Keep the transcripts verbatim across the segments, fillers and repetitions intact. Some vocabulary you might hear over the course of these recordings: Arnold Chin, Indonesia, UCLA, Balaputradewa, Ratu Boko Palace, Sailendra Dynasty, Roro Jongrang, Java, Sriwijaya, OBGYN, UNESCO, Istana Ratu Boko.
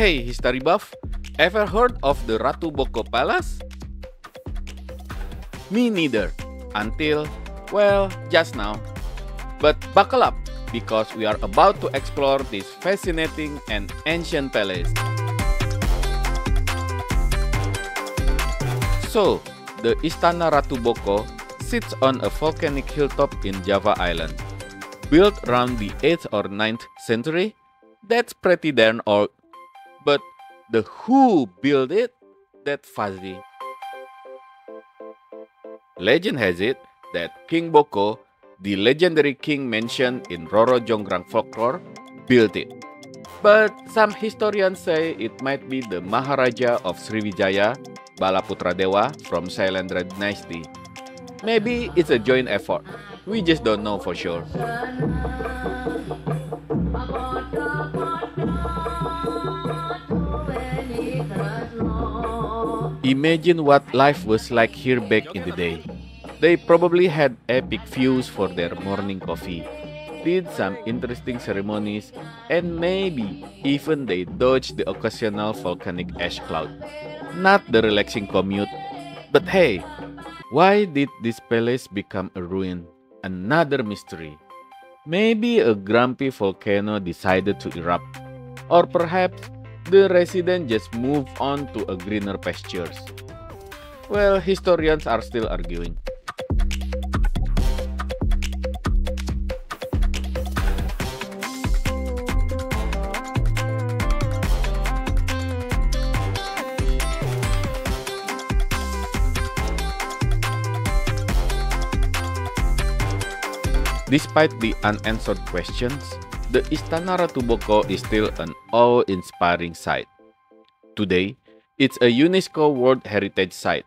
Hey history buff, ever heard of the Ratu Boko Palace? Me neither, until, well, just now. But buckle up, because we are about to explore this fascinating and ancient palace. So, the Istana Ratu Boko sits on a volcanic hilltop in Java Island. Built around the eighth or ninth century, that's pretty darn old. But the who built it? That's fuzzy. Legend has it that King Boko, the legendary king mentioned in Roro Jongrang folklore, built it. But some historians say it might be the Maharaja of Sriwijaya, Balaputradewa from Sailendra Dynasty. Maybe it's a joint effort. We just don't know for sure. Imagine what life was like here back in the day. They probably had epic views for their morning coffee, did some interesting ceremonies, and maybe even they dodged the occasional volcanic ash cloud. Not the relaxing commute. But hey, why did this palace become a ruin? Another mystery. Maybe a grumpy volcano decided to erupt, or perhaps the resident just moved on to a greener pastures. Well, historians are still arguing. Despite the unanswered questions, the Istana Ratu Boko is still an awe-inspiring sight. Today, it's a UNESCO World Heritage Site,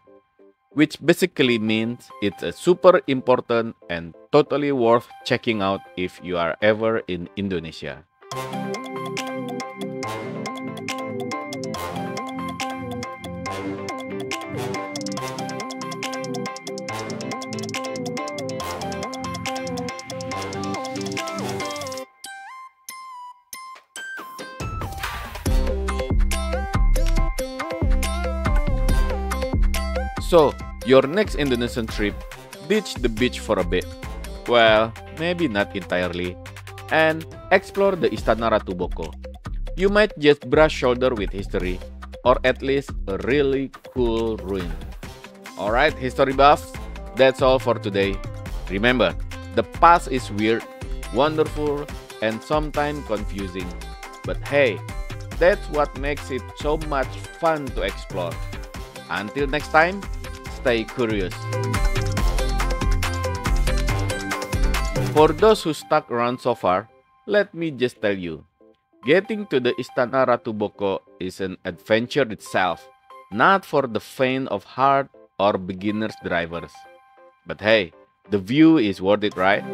which basically means it's a super important and totally worth checking out if you are ever in Indonesia. So, your next Indonesian trip, ditch the beach for a bit. Well, maybe not entirely. And explore the Istana Ratu Boko. You might just brush shoulder with history, or at least a really cool ruin. Alright, history buffs, that's all for today. Remember, the past is weird, wonderful, and sometimes confusing. But hey, that's what makes it so much fun to explore. Until next time, stay curious. For those who stuck around so far, let me just tell you, getting to the Istana Ratu Boko is an adventure itself, not for the faint of heart or beginner's drivers. But hey, the view is worth it, right?